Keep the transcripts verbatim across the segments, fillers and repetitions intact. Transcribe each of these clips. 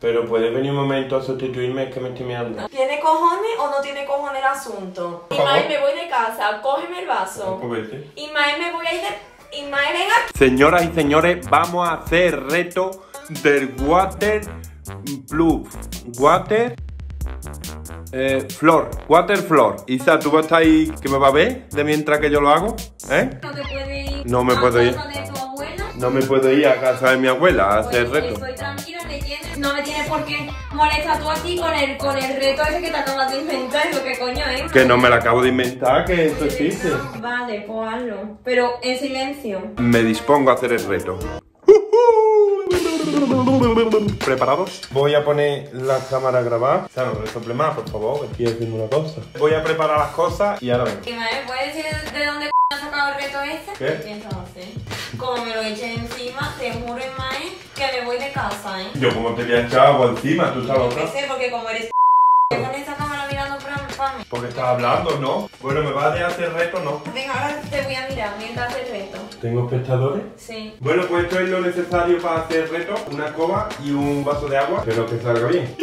Pero puede venir un momento a sustituirme, que me estoy mirando. ¿Tiene cojones o no tiene cojones el asunto? Ismael, me voy de casa, cógeme el vaso. Ismael, me voy a ir de... Ismael, venga. Señoras y señores, vamos a hacer reto del water plug. Water... Eh, flor, water flor. Isa, ¿tú vas a estar ahí que me va a ver de mientras que yo lo hago? ¿Eh? No te puedes ir. No me a puedo ir. De tu abuela. No me puedo ir a casa de mi abuela a hacer pues, reto. Estoy tranquila, me tienes, no me tienes por qué molestar tú aquí con el, con el reto ese que te acabas de inventar. Lo que coño es. ¿Eh? Que no me lo acabo de inventar, que esto existe. Vale, pues hazlo. Pero en silencio. Me dispongo a hacer el reto. ¿Preparados? Voy a poner la cámara a grabar. O sea, no resople más, por favor, estoy haciendo una cosa. Voy a preparar las cosas y ahora vengo. ¿Me puedes decir de dónde c*** ha sacado el reto este? ¿Qué? ¿Qué entonces? Como me lo eché encima, te juro, Ismael, que me voy de casa, ¿eh? Yo como te voy a echar agua encima, ¿tú sabes? No sé, porque como eres c***, te pones esa cámara mirando para mi fama. Porque estás hablando, ¿no? Bueno, ¿me vas a dejar hacer reto, no? Venga, ahora te voy a mirar mientras haces reto. ¿Tengo espectadores? Sí. Bueno, pues esto es lo necesario para hacer el reto. Una escoba y un vaso de agua. Espero que salga bien.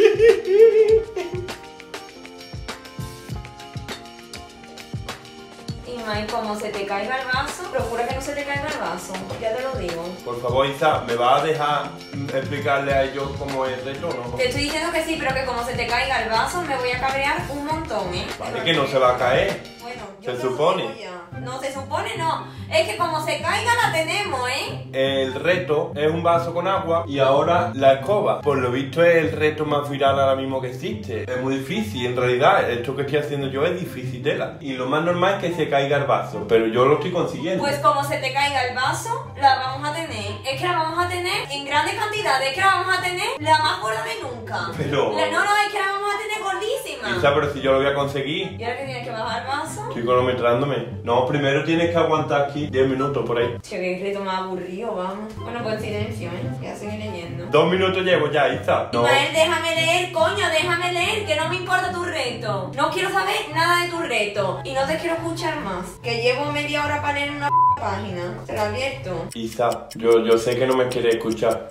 Ismael, como se te caiga el vaso, procura que no se te caiga el vaso. Ya te lo digo. Por favor, Isa, ¿me vas a dejar explicarle a ellos cómo es el reto o no? Te estoy diciendo que sí, pero que como se te caiga el vaso, me voy a cabrear un montón, ¿eh? Vale, que no se va a caer. Bueno, yo se supone. No, se supone no. Es que como se caiga la tenemos, ¿eh? El reto es un vaso con agua y ahora la escoba. Por lo visto es el reto más viral ahora mismo que existe. Es muy difícil, en realidad esto que estoy haciendo yo es difícil tela. Y lo más normal es que se caiga el vaso, pero yo lo estoy consiguiendo. Pues como se te caiga el vaso, la vamos a tener. Es que la vamos a tener en grandes cantidades, es que la vamos a tener la más gorda de nunca. Pero... La, no, no, es que la vamos a tener gordísima. Isa, pero si yo lo voy a conseguir. ¿Y ahora que tienes que bajar el vaso? Estoy cronometrándome. No, primero tienes que aguantar aquí diez minutos por ahí. Che, que reto más aburrido, vamos. Bueno, pues silencio, ¿eh? Ya seguí leyendo. Dos minutos llevo ya, ahí está. No. Ismael, déjame leer, coño, déjame leer, que no me importa tu reto. No quiero saber nada de tu reto. Y no te quiero escuchar más. Que llevo media hora para leer una p página. Te lo advierto. Isa, yo, yo sé que no me quieres escuchar.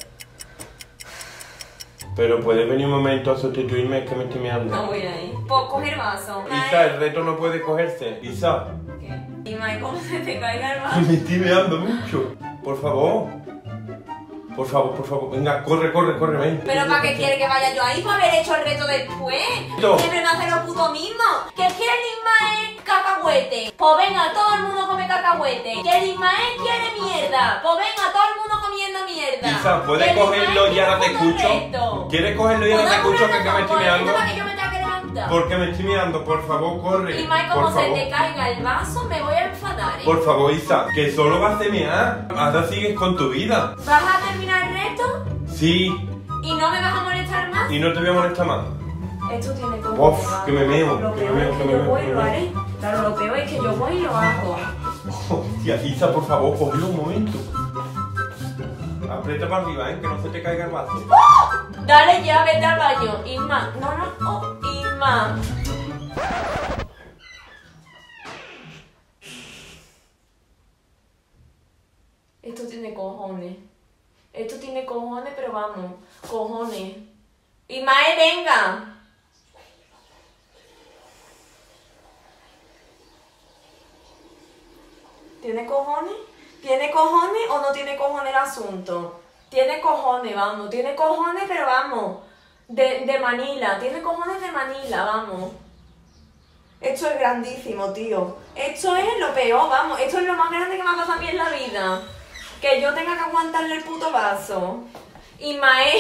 Pero puede venir un momento a sustituirme, que me estoy mirando. No voy a ir. Puedo coger vaso. Isa, el reto no puede cogerse. Isa. ¿Qué? Ismael, ¿cómo se te caiga el vaso? Me estoy mirando mucho. Por favor. Por favor, por favor. Venga, corre, corre, corre, ven. ¿Pero para qué quiere que vaya yo ahí? Para haber hecho el reto después. ¿Esto? Siempre me hace lo puto mismo. ¿Qué quiere el Ismael? Cacahuete. Pues venga, todo el mundo come cacahuete. Que el Ismael quiere mierda. Pues venga, todo el mundo comiendo mierda. Isa, ¿puedes cogerlo y ahora te escucho? ¿Quieres cogerlo y ahora te escucho? Que me estoy mirando. Porque me estoy mirando, por favor, corre. Ismael, como se te caiga el vaso, me voy a enfadar, ¿eh? Por favor, Isa, que solo vas a mear. Ahora sigues con tu vida. ¿Vas a terminar el reto? Sí. ¿Y no me vas a molestar más? Y no te voy a molestar más. Esto tiene como... Uf, que me meo, que me meo, que me meo. Claro, lo peor es que yo voy y lo hago. Hostia, Isa, por favor, cógelo un momento. Aprieta para arriba, ¿eh? Que no se te caiga el vaso. ¡Oh! Dale ya, vete al baño. Isma, no, no, oh, Isma. Esto tiene cojones. Esto tiene cojones, pero vamos, cojones. Ismael, venga. ¿Tiene cojones? ¿Tiene cojones o no tiene cojones el asunto? Tiene cojones, vamos. Tiene cojones, pero vamos. De, de Manila. Tiene cojones de Manila, vamos. Esto es grandísimo, tío. Esto es lo peor, vamos. Esto es lo más grande que me ha pasado a mí en la vida. Que yo tenga que aguantarle el puto vaso. Ismael.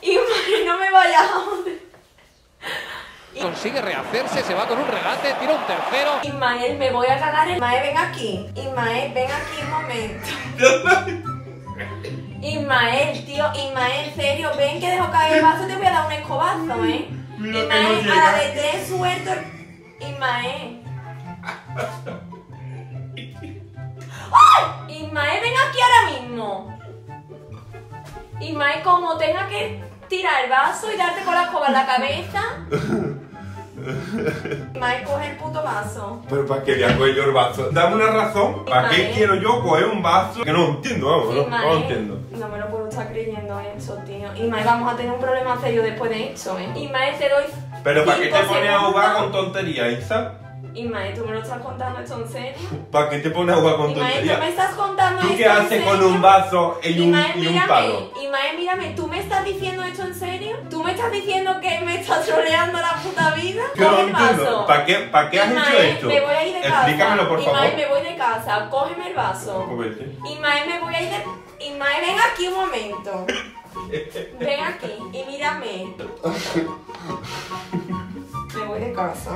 Ismael, no me vayas a joder. Consigue rehacerse, se va con un regate, tira un tercero. Ismael, me voy a cagar el... Ismael, ven aquí. Ismael, ven aquí un momento. Ismael, tío, Ismael, en serio, ven que dejo caer el vaso, te voy a dar un escobazo, ¿eh? Mira, Ismael, a la de tres suelto... Ismael. ¡Ay! Ismael, ven aquí ahora mismo. Ismael, como tenga que tirar el vaso y darte con la escoba en la cabeza... Ismael, coge el puto vaso. Pero ¿para qué voy a coger yo el vaso? Dame una razón. ¿Para Ismael. qué quiero yo coger un vaso? Que no entiendo, vamos, Ismael, no, no lo entiendo. No me lo puedo estar creyendo eso, tío. Ismael, vamos a tener un problema serio después de esto, ¿eh? Ismael, te doy... Pero ¿para qué te pones a jugar con tonterías, Isa? Ismael, ¿tú me lo estás contando entonces? ¿Para qué te pones a jugar con tonterías? Ismael, ¿tú me estás contando esto? ¿Tú qué haces con un vaso y un, Ismael, y un mírame, palo? Ismael, mírame, ¿tú me estás diciendo esto en serio? ¿Tú me estás diciendo que me estás troleando la puta vida? Yo no entiendo. ¿Para qué, para qué has Ismael, hecho esto? Me voy a ir de casa. Explícamelo, por favor. Ismael, me voy de casa. Cógeme el vaso. Ismael, me voy a ir de... Ismael, ven aquí un momento. Ven aquí y mírame. Me voy de casa.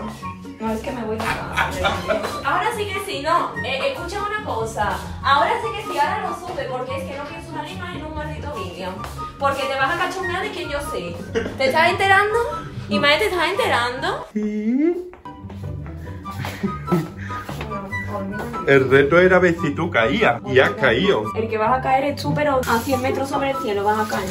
No, es que me voy de casa. Ahora sí que sí, no. Eh, escucha una cosa. Ahora sí que sí, ahora lo supe porque es que no pienso una lima en un maldito vídeo. Porque te vas a cachondear de que yo sé. ¿Te estás enterando? ¿Y madre te estás enterando? Sí. El reto era ver si tú caías. Y has caído. El que vas a caer es tú, pero a cien metros sobre el cielo vas a caer.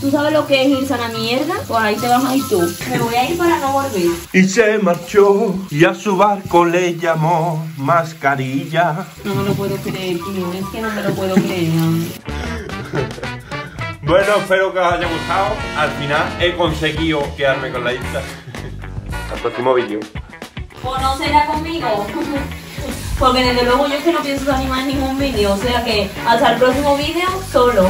¿Tú sabes lo que es irse a la mierda? Por ahí te vas a ir tú. Me voy a ir para no volver. Y se marchó y a su barco le llamó Mascarilla. No me lo puedo creer, tío. Es que no me lo puedo creer. Bueno, espero que os haya gustado. Al final he conseguido quedarme con la Isa. Al próximo vídeo. O no será conmigo. Porque desde luego yo es que no pienso animar ningún vídeo. O sea que hasta el próximo vídeo solo.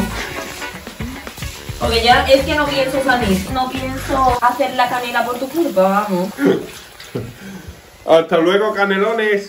Porque ya es que no pienso salir, no pienso hacer la canela por tu culpa, vamos. Hasta luego, canelones.